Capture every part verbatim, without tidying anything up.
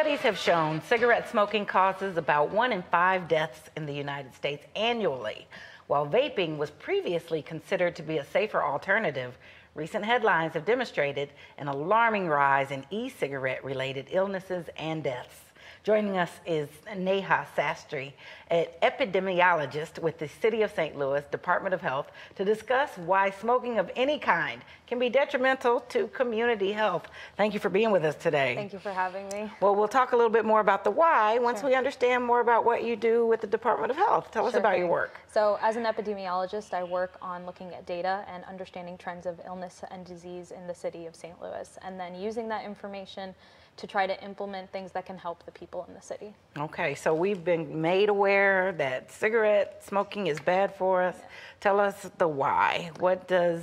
Studies have shown cigarette smoking causes about one in five deaths in the United States annually. While vaping was previously considered to be a safer alternative, recent headlines have demonstrated an alarming rise in e-cigarette related illnesses and deaths. Joining us is Neha Sastry, an epidemiologist with the City of Saint Louis Department of Health, to discuss why smoking of any kind can be detrimental to community health. Thank you for being with us today. Thank you for having me. Well, we'll talk a little bit more about the why once sure. we understand more about what you do with the Department of Health. Tell sure us about thing. your work. So as an epidemiologist, I work on looking at data and understanding trends of illness and disease in the City of Saint Louis, and then using that information to try to implement things that can help the people in the city. Okay, so we've been made aware that cigarette smoking is bad for us. Yeah. Tell us the why. What does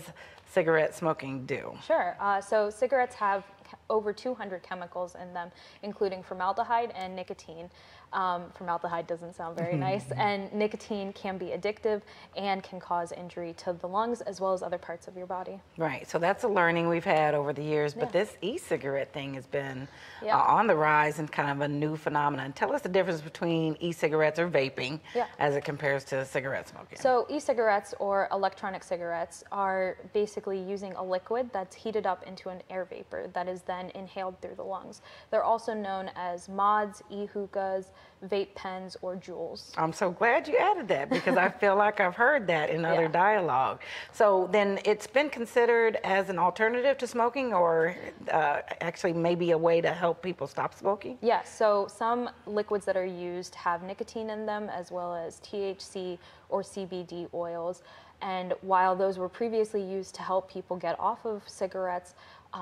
cigarette smoking do? Sure, uh, so cigarettes have over two hundred chemicals in them, including formaldehyde and nicotine. Um, formaldehyde doesn't sound very nice, and nicotine can be addictive and can cause injury to the lungs as well as other parts of your body. Right, so that's a learning we've had over the years, but yeah. this e-cigarette thing has been yeah. uh, on the rise and kind of a new phenomenon. Tell us the difference between e-cigarettes or vaping yeah. as it compares to cigarette smoking. So e-cigarettes or electronic cigarettes are basically using a liquid that's heated up into an air vapor that is then inhaled through the lungs. They're also known as mods, e-hookahs, vape pens, or joules. I'm so glad you added that, because I feel like I've heard that in other yeah. dialogue. So then it's been considered as an alternative to smoking, or uh, actually maybe a way to help people stop smoking? Yes, yeah, so some liquids that are used have nicotine in them as well as T H C or C B D oils. And while those were previously used to help people get off of cigarettes,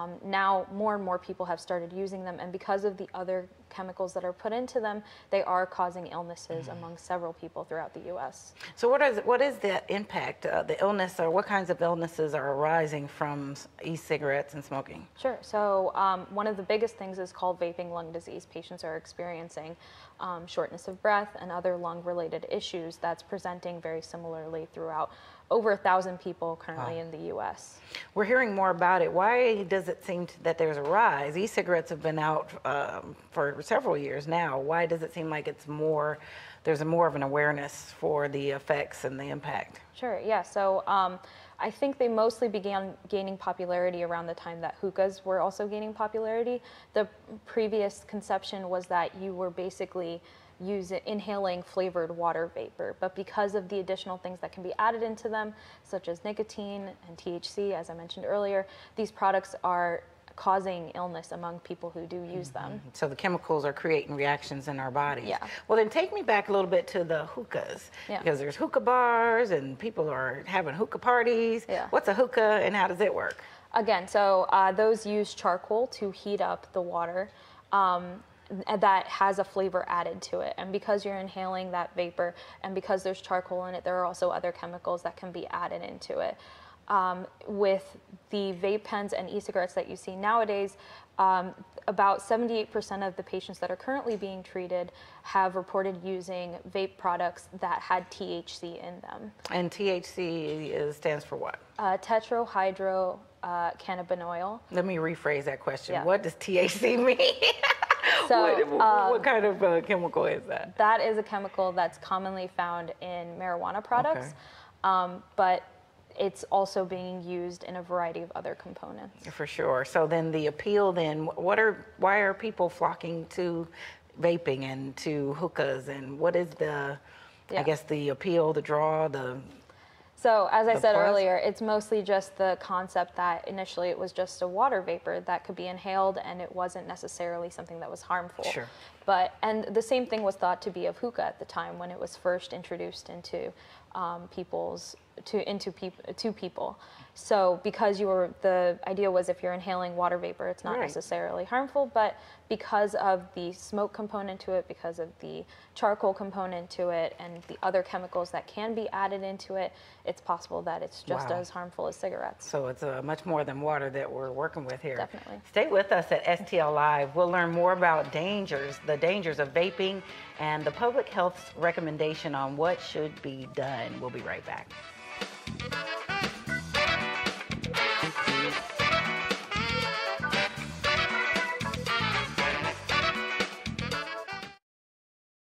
Um, now more and more people have started using them, and because of the other chemicals that are put into them, they are causing illnesses mm-hmm. among several people throughout the U S. So what is, what is the impact, uh, the illness, or what kinds of illnesses are arising from e-cigarettes and smoking? Sure, so um, one of the biggest things is called vaping lung disease. Patients are experiencing um, shortness of breath and other lung-related issues that's presenting very similarly throughout over a thousand people currently wow. in the U S. We're hearing more about it. Why does it seem that there's a rise? E-cigarettes have been out um, for several years now. Why does it seem like it's more, there's a more of an awareness for the effects and the impact? Sure, yeah, so um, I think they mostly began gaining popularity around the time that hookahs were also gaining popularity. The previous conception was that you were basically use it, inhaling flavored water vapor, but because of the additional things that can be added into them, such as nicotine and T H C, as I mentioned earlier, these products are causing illness among people who do use them. So the chemicals are creating reactions in our bodies. Yeah. Well, then take me back a little bit to the hookahs, yeah. because there's hookah bars and people are having hookah parties. Yeah. What's a hookah and how does it work? Again, so uh, those use charcoal to heat up the water. Um, that has a flavor added to it, and because you're inhaling that vapor and because there's charcoal in it, there are also other chemicals that can be added into it. Um, with the vape pens and e-cigarettes that you see nowadays, um, about seventy-eight percent of the patients that are currently being treated have reported using vape products that had T H C in them. And T H C is, stands for what? Uh, tetrahydrocannabinol. Let me rephrase that question. Yeah. What does T H C mean? So, what, um, what kind of uh, chemical is that? That is a chemical that's commonly found in marijuana products, okay. um, but it's also being used in a variety of other components. For sure. So then the appeal then, what are, why are people flocking to vaping and to hookahs, and what is the, yeah. I guess the appeal, the draw, the... So as I said earlier, it's mostly just the concept that initially it was just a water vapor that could be inhaled and it wasn't necessarily something that was harmful. Sure. But, and the same thing was thought to be of hookah at the time when it was first introduced into um, people's, to, into peop to people. So because you were, the idea was if you're inhaling water vapor, it's not right. necessarily harmful, but because of the smoke component to it, because of the charcoal component to it, and the other chemicals that can be added into it, it's possible that it's just wow. as harmful as cigarettes. So it's uh, much more than water that we're working with here. Definitely. Stay with us at S T L Live. We'll learn more about dangers, the dangers of vaping, and the public health's recommendation on what should be done. We'll be right back.